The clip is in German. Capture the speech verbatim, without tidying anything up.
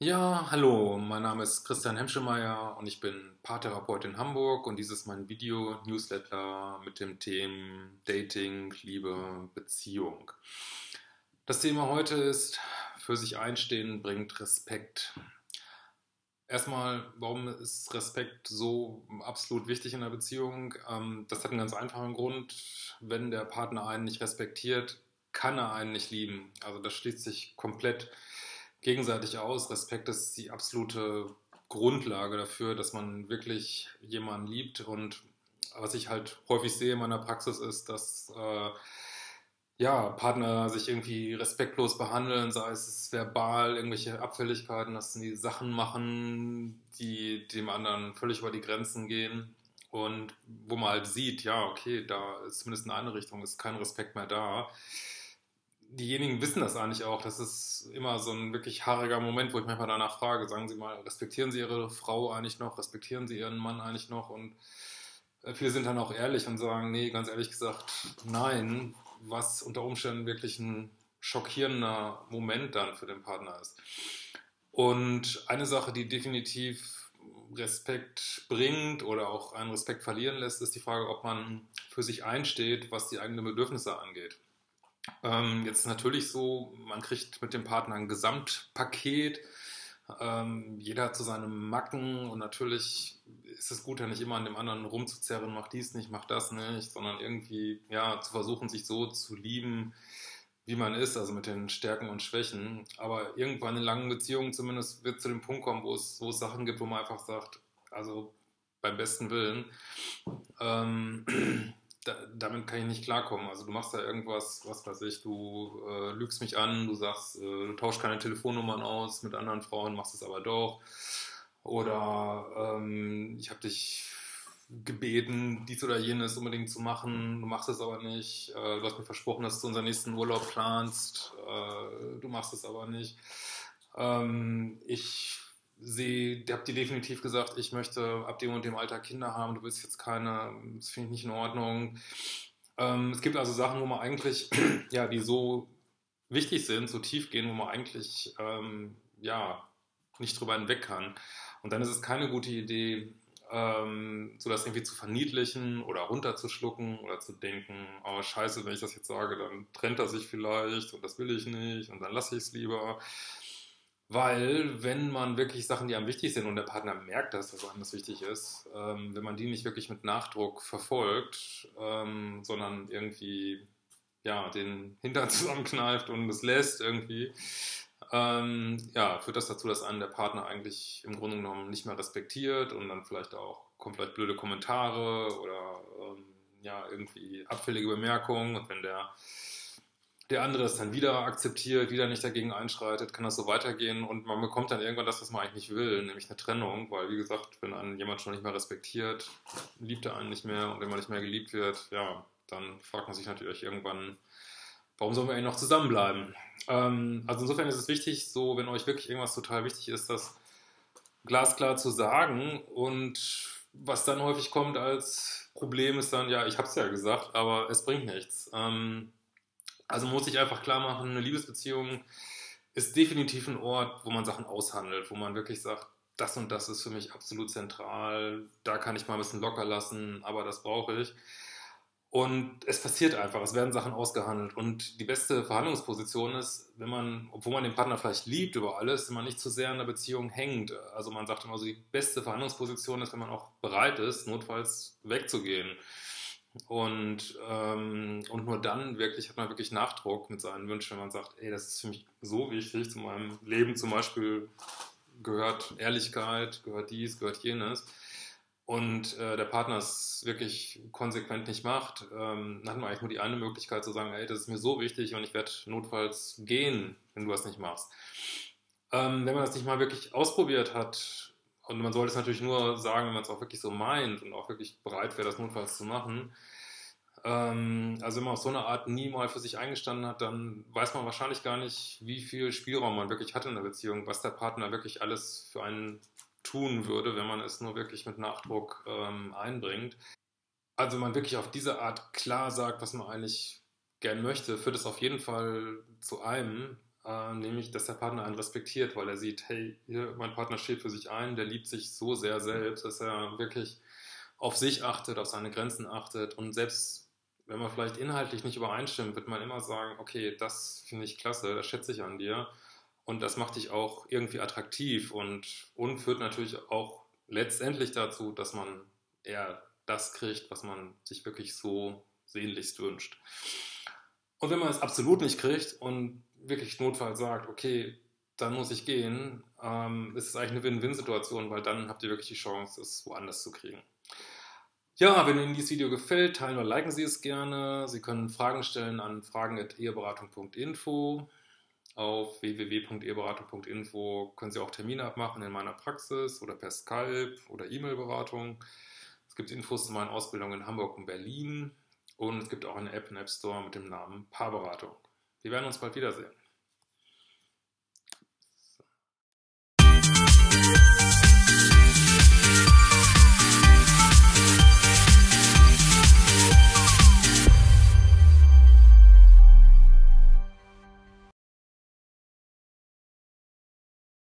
Ja, hallo, mein Name ist Christian Hemschemeier und ich bin Paartherapeut in Hamburg und dies ist mein Video-Newsletter mit dem Thema Dating, Liebe, Beziehung. Das Thema heute ist, für sich einstehen bringt Respekt. Erstmal, warum ist Respekt so absolut wichtig in der Beziehung? Das hat einen ganz einfachen Grund. Wenn der Partner einen nicht respektiert, kann er einen nicht lieben. Also das schließt sich komplett gegenseitig aus. Respekt ist die absolute Grundlage dafür, dass man wirklich jemanden liebt. Und was ich halt häufig sehe in meiner Praxis ist, dass äh, ja, Partner sich irgendwie respektlos behandeln, sei es verbal, irgendwelche Abfälligkeiten, dass sie Sachen machen, die dem anderen völlig über die Grenzen gehen. Und wo man halt sieht, ja, okay, da ist zumindest in eine Richtung, ist kein Respekt mehr da. Diejenigen wissen das eigentlich auch. Das ist immer so ein wirklich haariger Moment, wo ich manchmal danach frage, sagen Sie mal, respektieren Sie Ihre Frau eigentlich noch? Respektieren Sie Ihren Mann eigentlich noch? Und viele sind dann auch ehrlich und sagen, nee, ganz ehrlich gesagt, nein, was unter Umständen wirklich ein schockierender Moment dann für den Partner ist. Und eine Sache, die definitiv Respekt bringt oder auch einen Respekt verlieren lässt, ist die Frage, ob man für sich einsteht, was die eigenen Bedürfnisse angeht. Ähm, jetzt ist natürlich so, man kriegt mit dem Partner ein Gesamtpaket, ähm, jeder hat so seine Macken und natürlich ist es gut, ja nicht immer an dem anderen rumzuzerren, mach dies nicht, mach das nicht, sondern irgendwie ja zu versuchen, sich so zu lieben, wie man ist, also mit den Stärken und Schwächen, aber irgendwann in langen Beziehungen zumindest wird zu dem Punkt kommen, wo es, wo es Sachen gibt, wo man einfach sagt, also beim besten Willen, ähm, damit kann ich nicht klarkommen. Also du machst da irgendwas, was weiß ich, du äh, lügst mich an, du sagst, äh, du tauschst keine Telefonnummern aus mit anderen Frauen, machst es aber doch. Oder ähm, ich habe dich gebeten, dies oder jenes unbedingt zu machen, du machst es aber nicht. Äh, du hast mir versprochen, dass du unseren nächsten Urlaub planst, äh, du machst es aber nicht. Ähm, ich Sie habt dir definitiv gesagt, ich möchte ab dem und dem Alter Kinder haben, du willst jetzt keine, das finde ich nicht in Ordnung. Ähm, es gibt also Sachen, wo man eigentlich, ja, die so wichtig sind, so tief gehen, wo man eigentlich, ähm, ja, nicht drüber hinweg kann. Und dann ist es keine gute Idee, ähm, so das irgendwie zu verniedlichen oder runterzuschlucken oder zu denken, oh scheiße, wenn ich das jetzt sage, dann trennt er sich vielleicht und das will ich nicht und dann lasse ich es lieber. Weil, wenn man wirklich Sachen, die einem wichtig sind und der Partner merkt, dass das einem das wichtig ist, ähm, wenn man die nicht wirklich mit Nachdruck verfolgt, ähm, sondern irgendwie ja, den Hintern zusammenkneift und es lässt irgendwie, ähm, ja, führt das dazu, dass einen der Partner eigentlich im Grunde genommen nicht mehr respektiert und dann vielleicht auch, kommen vielleicht blöde Kommentare oder ähm, ja, irgendwie abfällige Bemerkungen und wenn der Der andere das dann wieder akzeptiert, wieder nicht dagegen einschreitet, kann das so weitergehen und man bekommt dann irgendwann das, was man eigentlich nicht will, nämlich eine Trennung, weil wie gesagt, wenn einen jemand schon nicht mehr respektiert, liebt er einen nicht mehr und wenn man nicht mehr geliebt wird, ja, dann fragt man sich natürlich irgendwann, warum sollen wir eigentlich noch zusammenbleiben? Ähm, also insofern ist es wichtig, so wenn euch wirklich irgendwas total wichtig ist, das glasklar zu sagen und was dann häufig kommt als Problem ist dann, ja, ich hab's ja gesagt, aber es bringt nichts. Ähm, Also muss ich einfach klar machen, eine Liebesbeziehung ist definitiv ein Ort, wo man Sachen aushandelt, wo man wirklich sagt, das und das ist für mich absolut zentral, da kann ich mal ein bisschen locker lassen, aber das brauche ich. Und es passiert einfach, es werden Sachen ausgehandelt und die beste Verhandlungsposition ist, wenn man, obwohl man den Partner vielleicht liebt über alles, wenn man nicht zu sehr in der Beziehung hängt. Also man sagt immer so, die beste Verhandlungsposition ist, wenn man auch bereit ist, notfalls wegzugehen. Und, ähm, und nur dann wirklich hat man wirklich Nachdruck mit seinen Wünschen, wenn man sagt, ey, das ist für mich so wichtig, zu meinem Leben zum Beispiel gehört Ehrlichkeit, gehört dies, gehört jenes und äh, der Partner es wirklich konsequent nicht macht, ähm, dann hat man eigentlich nur die eine Möglichkeit zu sagen, ey, das ist mir so wichtig und ich werde notfalls gehen, wenn du das nicht machst. Ähm, wenn man das nicht mal wirklich ausprobiert hat, und man sollte es natürlich nur sagen, wenn man es auch wirklich so meint und auch wirklich bereit wäre, das notfalls zu machen. Ähm, also wenn man auf so eine Art nie mal für sich eingestanden hat, dann weiß man wahrscheinlich gar nicht, wie viel Spielraum man wirklich hat in der Beziehung, was der Partner wirklich alles für einen tun würde, wenn man es nur wirklich mit Nachdruck ähm, einbringt. Also wenn man wirklich auf diese Art klar sagt, was man eigentlich gern möchte, führt es auf jeden Fall zu einem, äh, nämlich, dass der Partner einen respektiert, weil er sieht, hey, hier, mein Partner steht für sich ein, der liebt sich so sehr selbst, dass er wirklich auf sich achtet, auf seine Grenzen achtet, und selbst wenn man vielleicht inhaltlich nicht übereinstimmt, wird man immer sagen, okay, das finde ich klasse, das schätze ich an dir und das macht dich auch irgendwie attraktiv und, und führt natürlich auch letztendlich dazu, dass man eher das kriegt, was man sich wirklich so sehnlichst wünscht. Und wenn man es absolut nicht kriegt und wirklich notfalls sagt, okay, dann muss ich gehen, ähm, ist es eigentlich eine Win-Win-Situation, weil dann habt ihr wirklich die Chance, es woanders zu kriegen. Ja, wenn Ihnen dieses Video gefällt, teilen oder liken Sie es gerne. Sie können Fragen stellen an fragen at eheberatung punkt info. Auf w w w punkt eheberatung punkt info können Sie auch Termine abmachen in meiner Praxis oder per Skype oder E-Mail-Beratung. Es gibt Infos zu meinen Ausbildungen in Hamburg und Berlin. Und es gibt auch eine App im App Store mit dem Namen Paarberatung. Wir werden uns bald wiedersehen.